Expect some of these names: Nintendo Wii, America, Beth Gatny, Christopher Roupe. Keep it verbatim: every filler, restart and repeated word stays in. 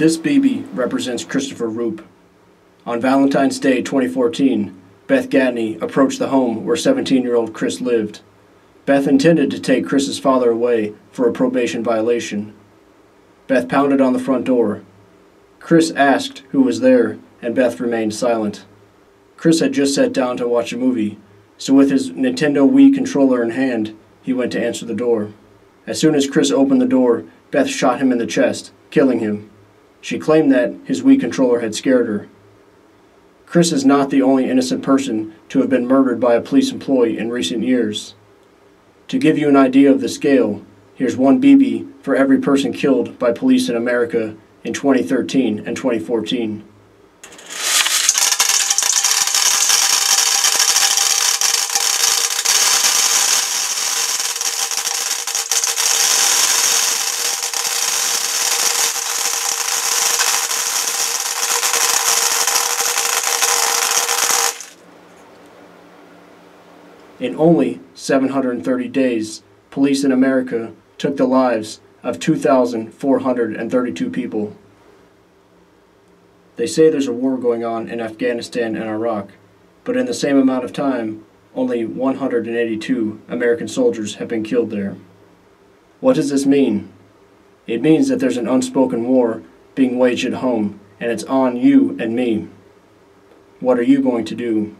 This baby represents Christopher Roupe. On Valentine's Day twenty fourteen, Beth Gatny approached the home where seventeen-year-old Chris lived. Beth intended to take Chris's father away for a probation violation. Beth pounded on the front door. Chris asked who was there, and Beth remained silent. Chris had just sat down to watch a movie, so with his Nintendo Wii controller in hand, he went to answer the door. As soon as Chris opened the door, Beth shot him in the chest, killing him. She claimed that his Wii controller had scared her. Chris is not the only innocent person to have been murdered by a police employee in recent years. To give you an idea of the scale, here's one baby for every person killed by police in America in twenty thirteen and twenty fourteen. In only seven hundred thirty days, police in America took the lives of two thousand four hundred thirty-two people. They say there's a war going on in Afghanistan and Iraq, but in the same amount of time, only one hundred eighty-two American soldiers have been killed there. What does this mean? It means that there's an unspoken war being waged at home, and it's on you and me. What are you going to do?